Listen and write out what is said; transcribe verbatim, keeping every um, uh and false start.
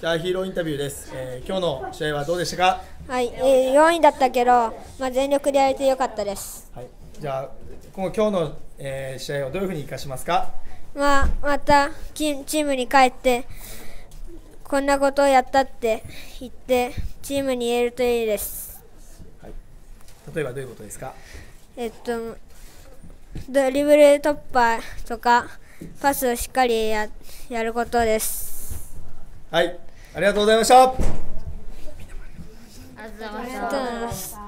じゃあヒーローインタビューです、えー、今日の試合はどうでしたか？はい、えー、よんいだったけど、まあ、全力でやれてよかったです、はい、じゃあこの今日の、えー、試合をどういうふうに生かしますか？まあ、またチームに帰ってこんなことをやったって言ってチームに言えるといいです、はい、例えばどういうことですか？えっとドリブル突破とかパスをしっかり や, やることです。はい、ありがとうございました。ありがとうございました。